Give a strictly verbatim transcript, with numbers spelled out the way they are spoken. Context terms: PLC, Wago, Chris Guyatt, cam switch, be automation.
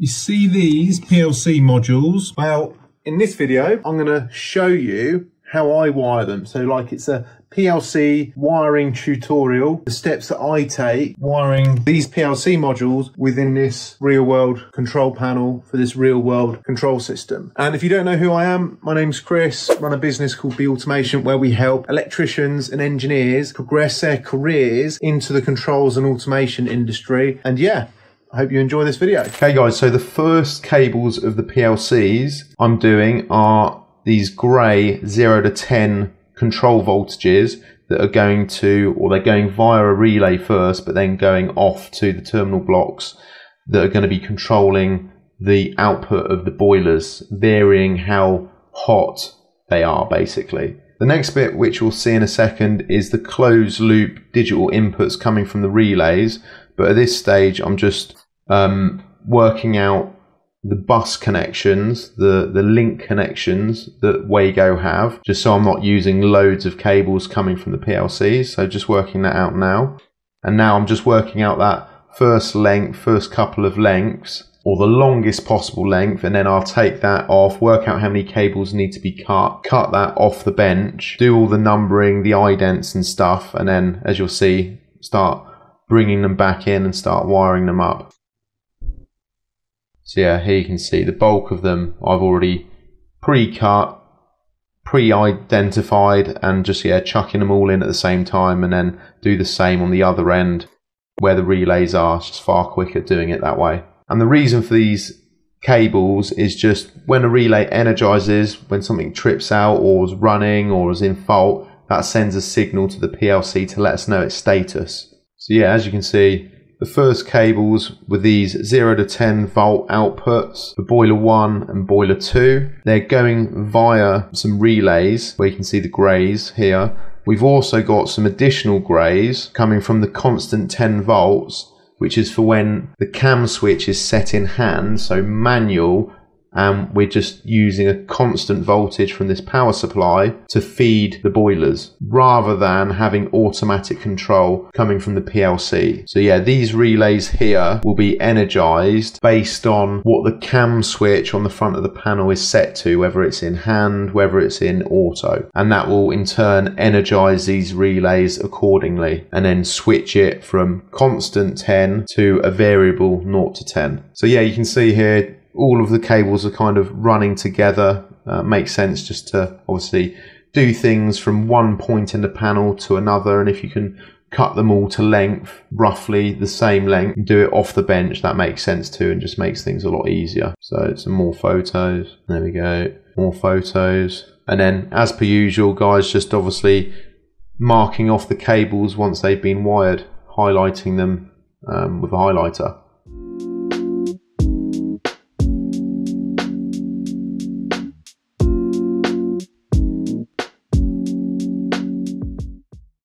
You see these P L C modules? Well, in this video, I'm gonna show you how I wire them. So like it's a P L C wiring tutorial, the steps that I take wiring these P L C modules within this real world control panel for this real world control system. And if you don't know who I am, my name's Chris, I run a business called Be Automation where we help electricians and engineers progress their careers into the controls and automation industry. And yeah, I hope you enjoy this video. Okay guys, so the first cables of the P L Cs I'm doing are these grey zero to ten control voltages that are going to, or they're going via a relay first, but then going off to the terminal blocks that are going to be controlling the output of the boilers, varying how hot they are basically. The next bit, which we'll see in a second, is the closed loop digital inputs coming from the relays. But at this stage, I'm just um, working out the bus connections, the, the link connections that Wago have, just so I'm not using loads of cables coming from the P L Cs. So just working that out now. And now I'm just working out that first length, first couple of lengths, or the longest possible length, and then I'll take that off, work out how many cables need to be cut, cut that off the bench, do all the numbering, the idents and stuff, and then, as you'll see, start bringing them back in and start wiring them up. So yeah, here you can see the bulk of them I've already pre-cut, pre-identified, and just yeah, chucking them all in at the same time, and then do the same on the other end where the relays are. It's just far quicker doing it that way. And the reason for these cables is just when a relay energizes, when something trips out or is running or is in fault, that sends a signal to the P L C to let us know its status. So yeah, as you can see, the first cables were these zero to ten volt outputs for boiler one and boiler two. They're going via some relays where you can see the greys here. We've also got some additional greys coming from the constant ten volts, which is for when the cam switch is set in hand, so manual, and we're just using a constant voltage from this power supply to feed the boilers, rather than having automatic control coming from the P L C. So yeah, these relays here will be energized based on what the cam switch on the front of the panel is set to, whether it's in hand, whether it's in auto. And that will in turn energize these relays accordingly, and then switch it from constant ten to a variable zero to ten. So yeah, you can see here, all of the cables are kind of running together. Uh, makes sense just to obviously do things from one point in the panel to another, and if you can cut them all to length, roughly the same length, and do it off the bench, that makes sense too, and just makes things a lot easier. So some more photos, there we go, more photos. And then as per usual guys, just obviously marking off the cables once they've been wired, highlighting them um, with a highlighter.